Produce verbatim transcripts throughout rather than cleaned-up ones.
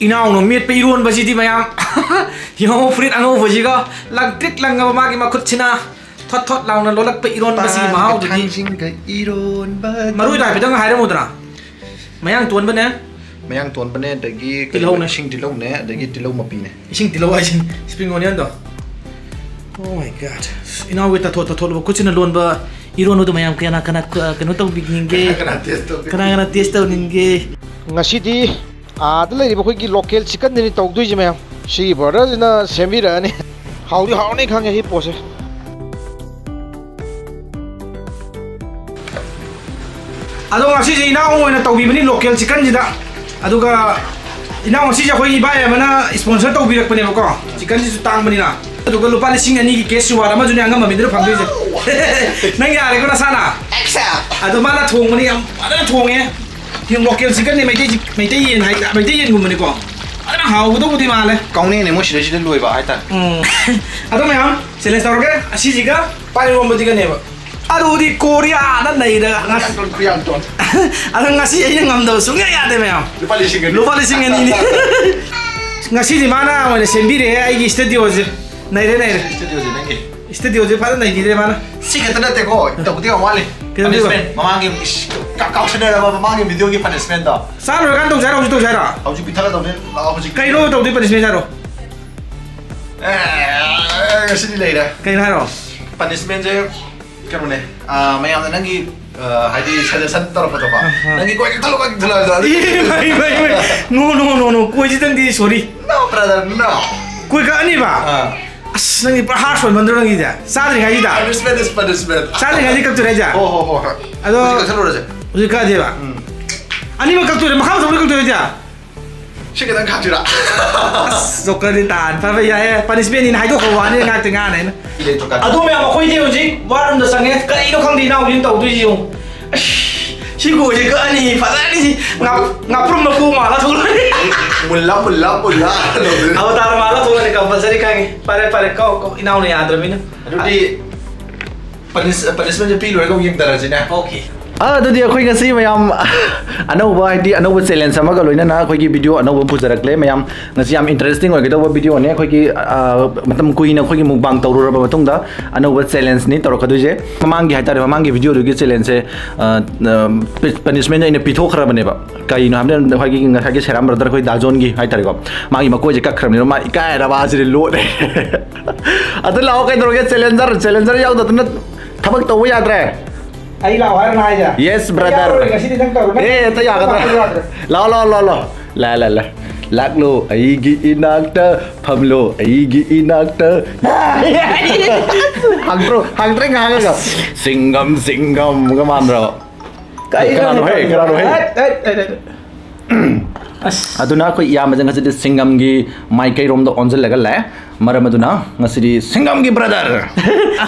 Inauno miet pe irun basi di mayam. Yo frit ango basi ga langtrik langga magi makut china. Thot thot launa lolak pe irun basi mau jadi. Marui dai pe dang hai da mudra. Mayang tuan bene. Mayang tuan bene dagi tilau na sing tilau ne dagi tilau mapi ne. Sing tilau ai sing spring onion do. Oh my god. Inau weta thot thot lo kuchina lon ba irun udu mayam kana kana kana to bigninge. Kana testo. Kana kana testo ninge. Ngasidi Ah, the lady who local chicken in talk to him. She brothers in a semi-run. How do you how many can he pose? I don't see now when I talk even local chicken. I do now see how you buy a sponsor to be a Panevoca. Chicken is to Tanganina. I do go to Palestine and he gets you are a Mazunanga middle of the Nanga Sana. Except I don't matter to me. I don't know me. Yung local chicken này mày thấy mày thấy yên hay mày thấy yên của mình đi con, ở đâu hào cũng đâu có đi mà này. Con này này mới chỉ để nuôi vợ hay ta. À đâu mày hả? Sẽ lên sau cái, xí gì cả, phải nuôi một chicken này vợ. À đâu đi Korea đất này đó. À đâu ngasih ấy ngầm đầu xuống ngay đây mày hả? Lupa lịch sinh lupa lịch sinh này. Ngasih di mana? Mình xem bi đấy, ai cái studio gì? Này đây này. Studio gì này? Studio gì phải là này đi đây mà nó. Xí cái tên đó tao gọi, tao cũng tiêu quá liền. Cái gì vậy? Mama game. Kau sendiri apa manggil video ni punishment dah? Saya bukan tahu cara, tahu cara. Aku juga tidak tahu ni. Aku juga. Kau tahu dia punishment cara? Eh, sini lagi dah. Kau tahu? Punishment je, macam mana? Ah, macam mana nanti? Hari selesai terus apa? Nanti kau kita lakukan kita lakukan. Iya, baik, baik, baik. No, no, no, no. Kau jadi tadi sorry. No, brother, no. Kau kau ni bah. As nanti perhasuan bandar nanti dah. Sahaja ni dah. Punishment is punishment. Sahaja ni kau tu raja. Oh, oh, oh. Aduh. Udah kaji pak. Ani macam tu, macam apa macam tu dia? Siapa yang kaji lah? Jokerin tan, tapi ya, punishment ini hari tu kawan ni nak tengah ni. Aduh, memang aku ini macam, warung dasangnya, kalau itu kang di nak ujian tahu tu je. Si gua je kan ni, padahal ni ngap ngaprum aku malah tu. Mula mula mula. Aku taruh malah tu ni kau pasal ni kang, pare pare kau kau inau ni ada mana? Jadi punishment je pilu, kau ujian darah je na. Okay. Ah, tu dia aku ingat sih, macam, anu buat hari, anu buat challenge sama kalau ini, na aku ini video anu buat pujarak le, macam, nasi am interesting orang kita buat video ni, aku ini, macam kui na aku ini mukbang taurur apa macam dah, anu buat challenge ni, taruh kadu je, memanggil hari tarik memanggil video lagi challenge se, punishment ini pituh kerap ni pak, kali ini, hamdan aku ini ngasih aku seram brother aku ini dajon gih hari tarik kau, mangi maku je kak kerap ni, macam ikan rawat je low, atau lau kau taruh ke challenger, challenger yang tu tu na, thabak tahu ya tarik. Ayolah, orang naik je. Yes, brother. Eh, itu yang kata. Lo, lo, lo, lo, la, la, la. Lak lo, aigi inakta, pam lo, aigi inakta. Hang bro, hang tering hang kau. Singgam, singgam, kemana bro? Kerana hei, kerana hei. Aduh, na aku iya macam ngasih singgam gigi, Mike rom tu onzel legal lah. मरे में तो ना नसीरी सिंगम की brother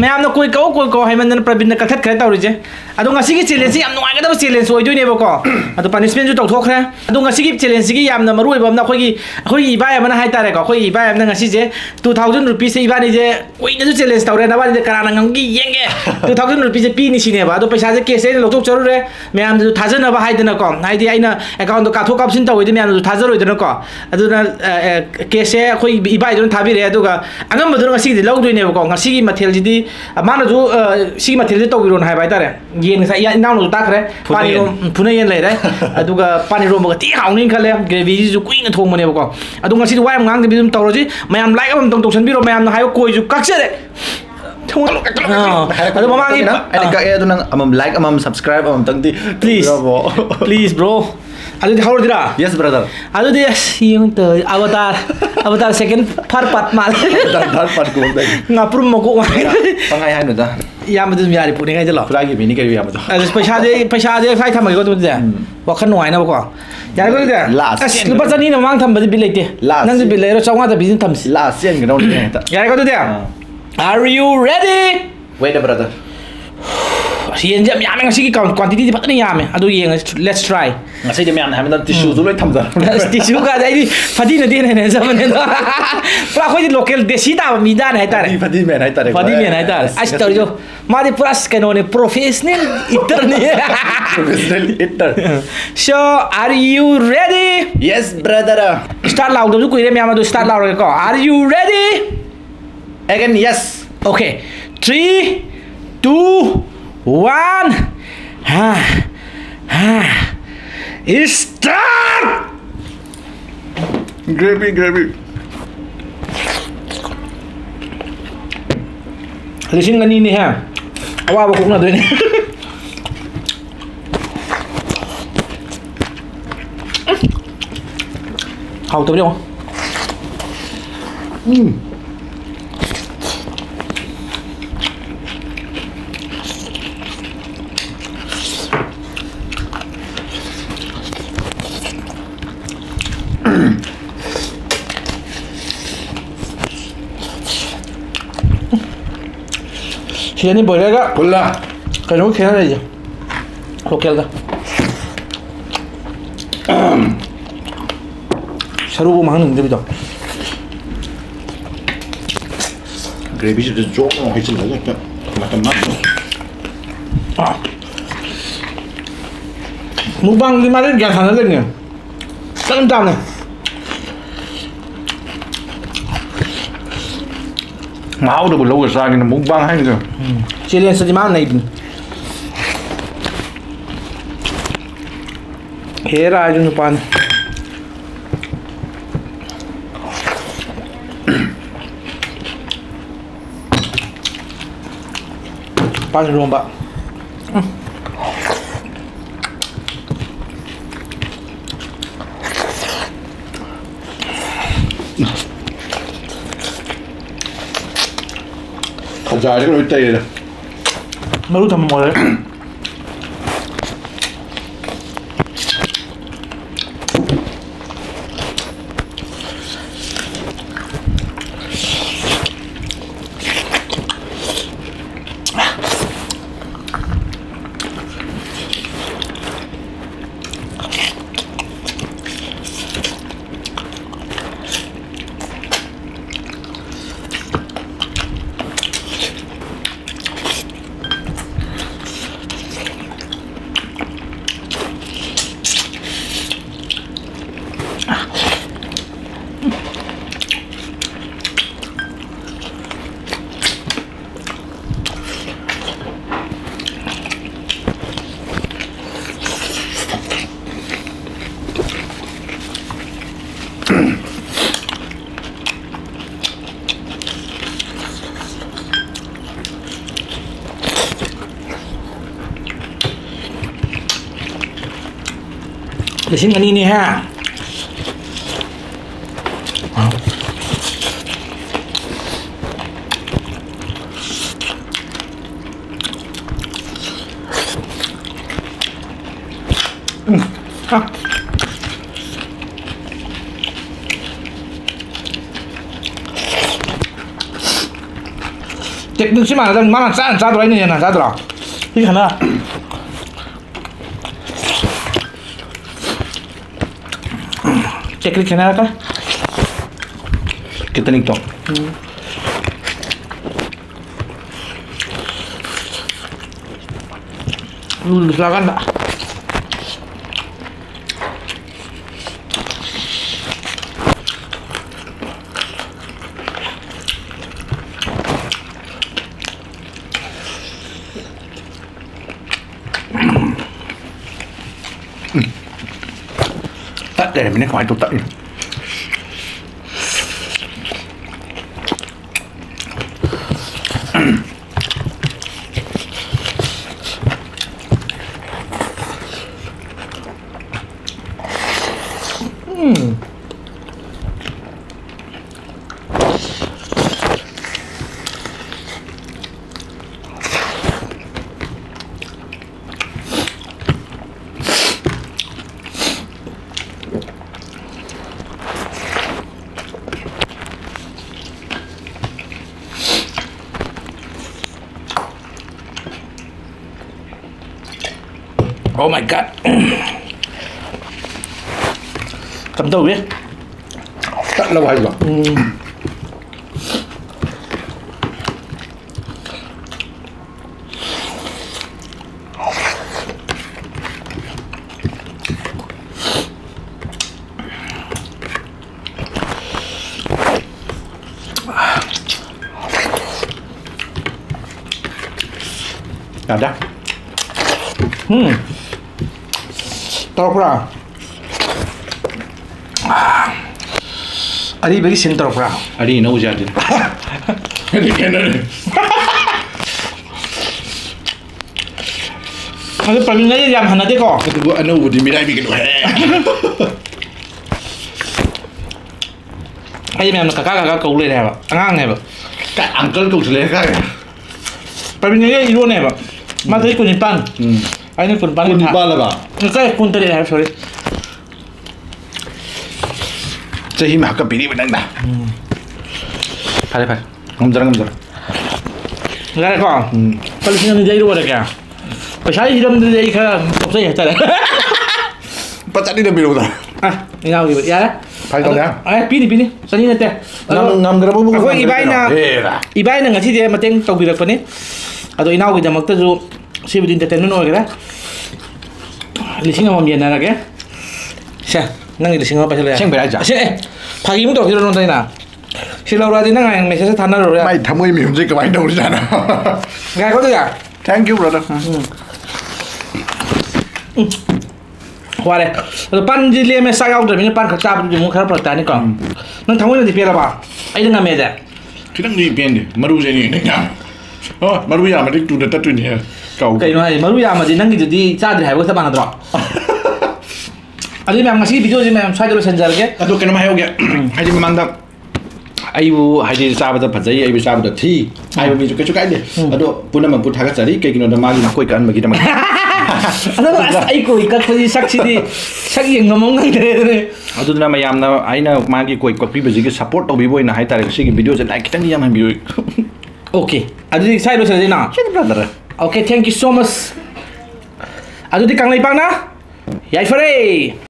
मैं आपने कोई को कोई को है मैंने प्रवीण ने कथित करता हूँ रिजे अतो नसीरी चैलेंसी हम लोग आगे तो चैलेंसी वो जो नहीं बोको अतो पनिशमेंट जो तोड़ रहे हैं अतो नसीरी चैलेंसी की यामना मरुए बम ना कोई कोई इबाय मना है तारे का कोई इबाय मना नसीरी जे two thousand रुपीस इबाय निजे कोई ना जो चैलेंसी ताऊ रे ना बाजे कराना Aduga, anggap betul nggak sih di laut ini bukan nggak sih material jadi mana tuh sih material itu biru naik baiter ya, yang saya naun itu tak re, pani rom punya yang lain re, aduga pani rom bukan tiga orang ini kalau gravy itu kuingnya thong mana bukan, aduga nggak sih tuh ayam ngang tapi tuh tahu aja, ayam like apa tuh tuh sendiri rom ayam naik koi itu kaksir re, tuh aduh mama ini, aduh kayak tuh nang amam like amam subscribe amam tangti, please, please bro. Aduh dia haru dia. Yes brother. Aduh dia siung tu avatar avatar second part part mal. Part part kau dah. Ngaprum maku. Pangai hai tu dah. Ia macam tu mesti ada puning aja lah. Pulak ini kerja macam tu. Aduh pesah dia pesah dia fai tham mereka tu macam tu. Wakar nuai na bukan. Jadi kau tu. Last. Lepas ni memang tham macam bilai dia. Last. Nanti bilai orang cawangan tu bising tham si. Last. Siang kau ni. Jadi kau tu dia. Are you ready? Wait brother. Siang jam yang ngasih kita kuantiti dapat ni yang, aduh yang let's try. Ngasih jam yang, kami dah tisu tu lagi tham dah. Tisu kan, jadi fadil nanti ni ni zaman ni. Pula kau jadi lokal desi dah, midan hai tar. Fadil main hai tar. Fadil main hai tar. Asyik tar jo, mari peras kenal ni professional iter ni. Professional iter. So are you ready? Yes brother. start loud. Are you ready? Again, yes. Okay. Three, two, one. Ha, ha. Start. Gravy, gravy. Listen, gani ni ha. Wow, cook na doon. How to do? Hmm. Tiene bolera con la que no queda de ella. Lo que da. Sarugo man de vida. Gravy de jogo, hecho la leche. La tomate. Ah. Mukbang di mari ya sana lenya. Tan tan na. Mau được lâu rồi sao cái nó muốn văng hay rồi chia lên sao má này thế ra cho nó pan pan luôn bạn dài cái đôi tay này, nó rút thầm mồi đấy. Để xin cái này nè ha. Chết được chứ mà má làm sao làm sao rồi này làm sao rồi. Cái này. Check it out. Get the link top. Lulu silakan Pak. Đây là mình khỏi tụt tận. Oh my god. Cầm tàu biết. Rất lâu hay rồi. Ada. Hmm. Torpra. Adi beri sin torpra. Adi nau jadi. Adi kenal. Kalau paling aja jam hana deh kok. Kita buat anu di midai bikin. Aja memang kakak kakak kau leh deh pak. Angang deh pak. Kak uncle kau leh kak. Paling aja iru deh pak. Masa ini kunipan. Aja ini kunipan. Kunipan lah pak. Kau kun teri deh sorry. सही में आपका पीरी बनाएगा। फाले फाले। हम जरा हम जरा। जरा कौन? पहले से हमने जाई रोबा रखा। पचास ही रम जाई का सबसे अच्छा है। पचास ही रम बिरोधा। हाँ इनाम की बात यार। फाले कौन है? अरे पीनी पीनी सनी ने ते। नाम नाम ग्राम बुक। अगर इबाई ना इबाई ना घसी दे मतें तो बिरक पने। अतो इनाम की जमक तो जो सिर्फ दिन तेरे नून वगैरह। लिसिंग हम ये ना रखे। शा Nang di Singapura pasal ya. Sing beraja. Sih, pagi itu kita nonton na. Si Laura di nang yang mesej tanah Laura. Mai, kamu ini musik kau main dulu di sana. Gak kau tu ya? Thank you brother. Wah le, depan jilid mesej kau tu, depan kerja di muka perhatian ni kau. Nang kamu ini di pihak apa? Aida nggak meja. Kita di pihak ni, malu je ni, nengah. Oh, malu ya, macam tu datang tu ni. Kau. Kau ini malu ya, macam nang kita di cari hari kita mana drop. अरे मैं machine बिजो जी मैं शायद वो संजर के तो किन्हों में है वो क्या है जी मैं मानता आई वो है जी साब तो पचाई आई वो साब तो थी आई वो बिजो के चुकाई दे तो पुनः मैं पुठाकर चली के किन्हों दमाग में कोई कान में किन्हों में अरे बस आई कोई कब कोई शक्ति दी शक्ति इंगम उंगल दे दे तो ना मैं याम ना आई ना मांगी कोई कॉपी बजी के सपोर्ट तो भी वो ना है तारे किसी की वीडियो से लाइक कितनी याम है वीडियो ओके अरे शायद वो संजर ना okay thank you so much अरे तो कंगली पाना Yay for it!